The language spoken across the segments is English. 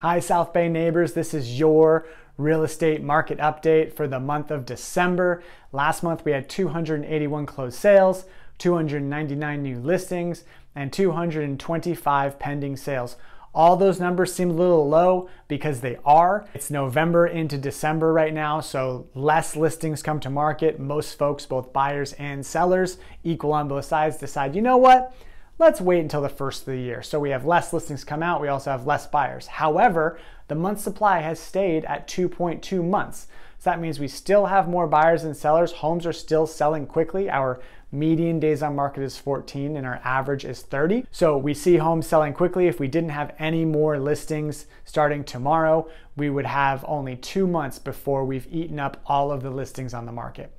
Hi South Bay neighbors, this is your real estate market update for the month of December. Last month we had 281 closed sales, 299 new listings, and 225 pending sales. All those numbers seem a little low because they are. It's November into December right now, so less listings come to market. Most folks, both buyers and sellers, equal on both sides, decide, you know what? Let's wait until the first of the year. So we have less listings come out, we also have less buyers. However, the month supply has stayed at 2.2 months. So that means we still have more buyers than sellers. Homes are still selling quickly. Our median days on market is 14 and our average is 30. So we see homes selling quickly. If we didn't have any more listings starting tomorrow, we would have only 2 months before we've eaten up all of the listings on the market.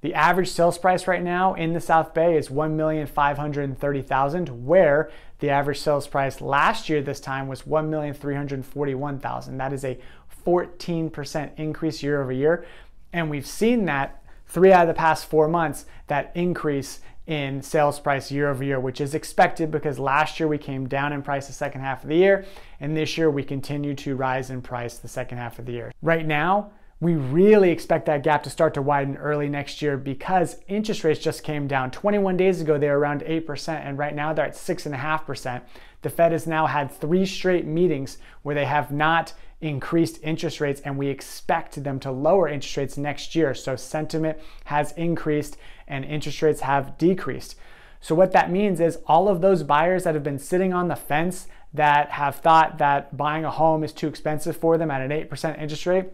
The average sales price right now in the South Bay is $1,530,000, where the average sales price last year this time was $1,341,000. That is a 14% increase year over year. And we've seen that 3 out of the past 4 months, that increase in sales price year over year, which is expected because last year we came down in price the second half of the year, and this year we continue to rise in price the second half of the year. Right now, we really expect that gap to start to widen early next year because interest rates just came down. 21 days ago, they were around 8%, and right now they're at 6.5%. The Fed has now had 3 straight meetings where they have not increased interest rates, and we expect them to lower interest rates next year. So sentiment has increased and interest rates have decreased. So what that means is all of those buyers that have been sitting on the fence that have thought that buying a home is too expensive for them at an 8% interest rate,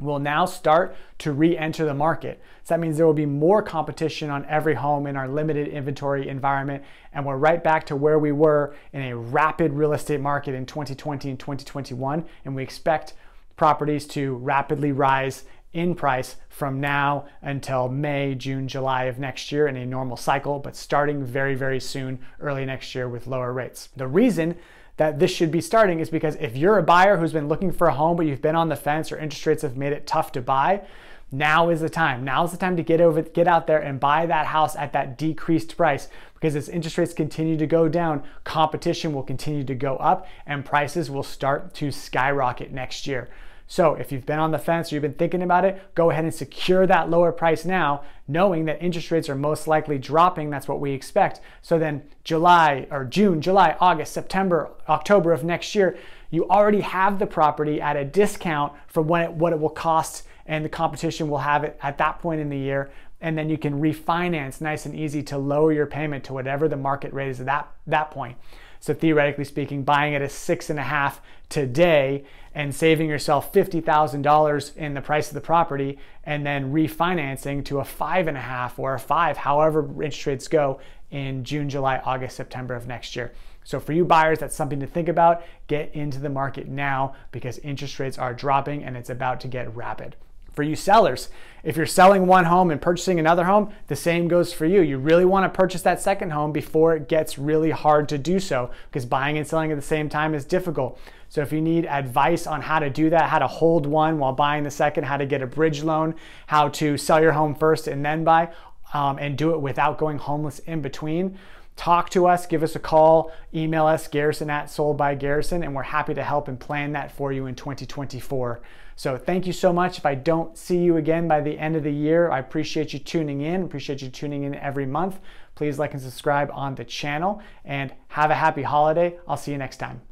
will now start to re-enter the market. So that means there will be more competition on every home in our limited inventory environment, and we're right back to where we were in a rapid real estate market in 2020 and 2021, and we expect properties to rapidly rise in price from now until May, June, July of next year in a normal cycle, but starting very, very soon, early next year with lower rates. The reason that this should be starting is because if you're a buyer who's been looking for a home but you've been on the fence or interest rates have made it tough to buy, now is the time. Now is the time to get out there and buy that house at that decreased price, because as interest rates continue to go down, competition will continue to go up and prices will start to skyrocket next year. So if you've been on the fence or you've been thinking about it, go ahead and secure that lower price now, knowing that interest rates are most likely dropping. That's what we expect. So then July or June, July, August, September, October of next year, you already have the property at a discount from what it will cost, and the competition will have it at that point in the year. And then you can refinance nice and easy to lower your payment to whatever the market rate is at that point. So theoretically speaking, buying at a 6.5 today and saving yourself $50,000 in the price of the property, and then refinancing to a 5.5 or a 5, however interest rates go in June, July, August, September of next year. So for you buyers, that's something to think about. Get into the market now because interest rates are dropping and it's about to get rapid. For you sellers, if you're selling one home and purchasing another home, the same goes for you. You really want to purchase that second home before it gets really hard to do so, because buying and selling at the same time is difficult. So if you need advice on how to do that, how to hold one while buying the second, how to get a bridge loan, how to sell your home first and then buy, and do it without going homeless in between, talk to us, give us a call, email us, garrison@soldbygarrison.com, and we're happy to help and plan that for you in 2024. So thank you so much. If I don't see you again by the end of the year, I appreciate you tuning in. Appreciate you tuning in every month. Please like and subscribe on the channel, and have a happy holiday. I'll see you next time.